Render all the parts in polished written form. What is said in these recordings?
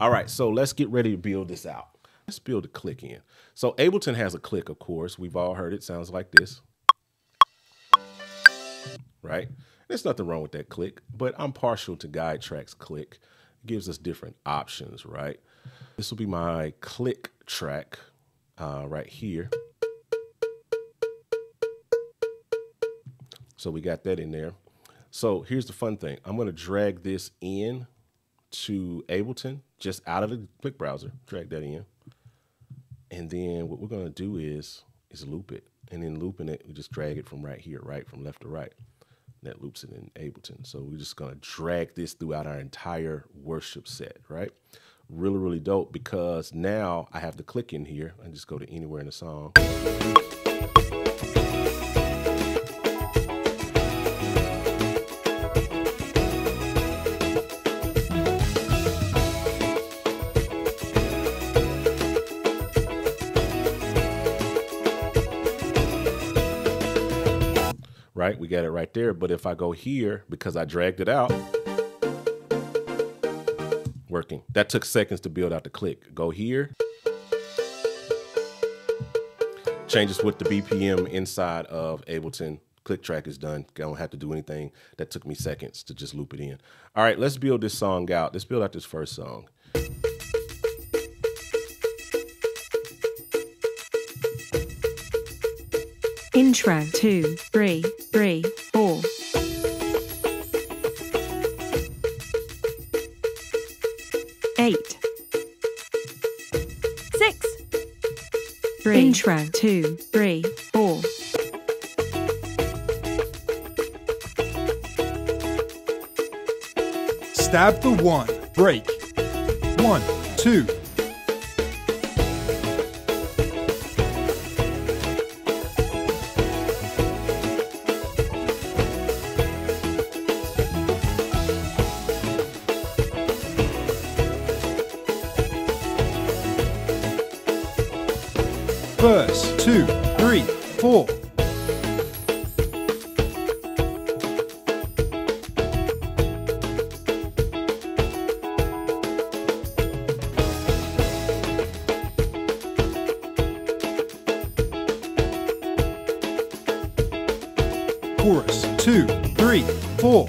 All right, so let's get ready to build this out. Let's build a click in. So Ableton has a click, of course. We've all heard it. Sounds like this, right? There's nothing wrong with that click, but I'm partial to Guide Track's click. It gives us different options, right? This will be my click track right here. So we got that in there. So here's the fun thing. I'm going to drag this in to Ableton, just out of the click browser, drag that in. And then what we're going to do is loop it. And then looping it, we just drag it from right here, right, from left to right. That loops it in Ableton. So we're just going to drag this throughout our entire worship set, right? Really, really dope, because now I have the click in here. I just go to anywhere in the song. Right? We got it right there. But if I go here, because I dragged it out, working. That took seconds to build out the click. Go here. Changes with the BPM inside of Ableton. Click track is done. I don't have to do anything. That took me seconds to just loop it in. All right, let's build this song out. Let's build out this first song. Intro 2, 3, 3, 4. Eight. 6, 3. Intro 2, 3, 4. 1, break. 1, 2. 2, 3, 4. 2, 3, 4. 2, 3, 4. 2, 3, 4.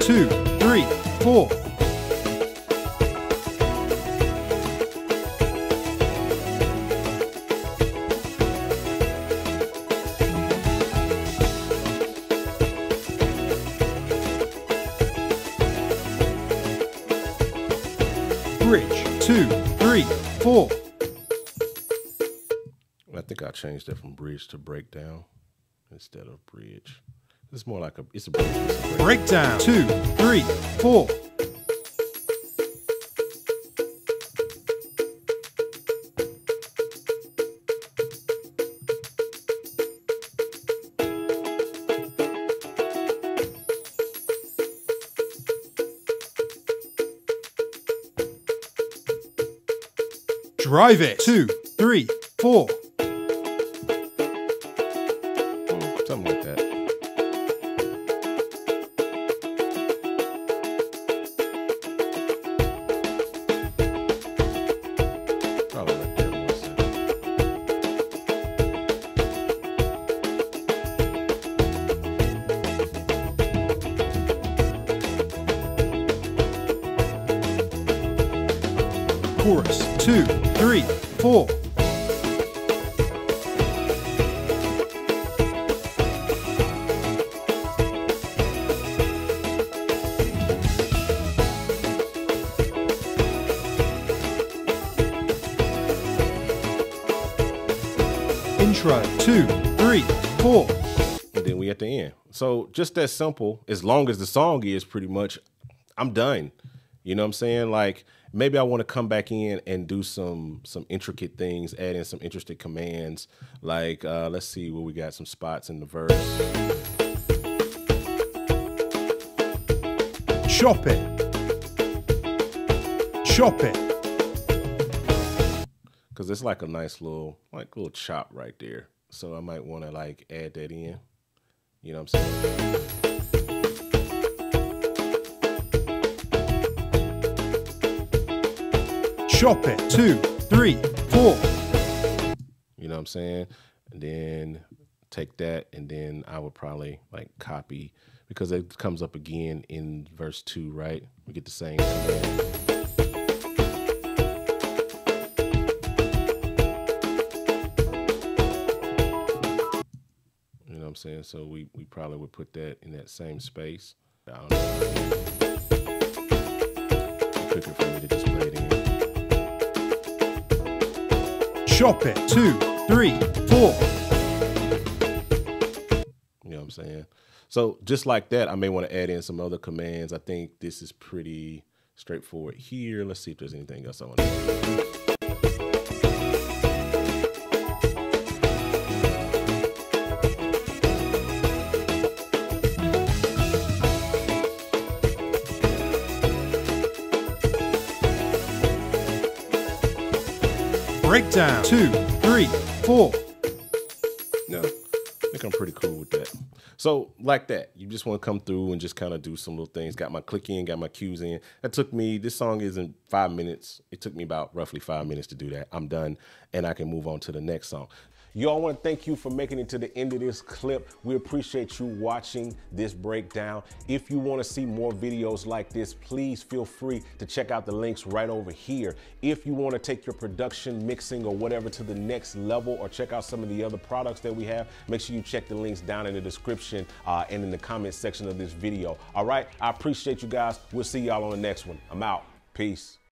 2, 3, 4. 2, 3, 4. 2, 3, 4. I think I changed that from bridge to breakdown instead of bridge. It's more like it's a bridge. It's a breakdown. 2, 3, 4. 5 it. 2, 3, 4. Something like that. chorus, 2, 3, 4. Intro, 2, 3, 4. And then we at the end. So just that simple, as long as the song is pretty much, I'm done. You know what I'm saying? Like, maybe I want to come back in and do some intricate things, add in some interesting commands. Like, let's see what we got, some spots in the verse. Chop it. Chop it. Because it's like a nice little, like, little chop right there. So I might want to, like, add that in. You know what I'm saying? Chop it, 2, 3, 4. You know what I'm saying? And then take that, and then I would probably like copy, because it comes up again in verse 2, right? We get the same thing. You know what I'm saying? So we probably would put that in that same space. I don't know. Quicker for me to just play it in. Chop it, 2, 3, 4. You know what I'm saying? So just like that, I may want to add in some other commands. I think this is pretty straightforward here. Let's see if there's anything else I want to do. Breakdown, 2, 3, 4. No, I think I'm pretty cool with that. So like that, you just want to come through and just kind of do some little things. Got my click in, got my cues in. That took me, this song isn't 5 minutes. It took me about roughly 5 minutes to do that. I'm done, and I can move on to the next song. Y'all, want to thank you for making it to the end of this clip. We appreciate you watching this breakdown. If you want to see more videos like this, please feel free to check out the links right over here. If you want to take your production, mixing, or whatever to the next level, or check out some of the other products that we have, make sure you check the links down in the description and in the comment section of this video. All right, I appreciate you guys. We'll see y'all on the next one. I'm out. Peace.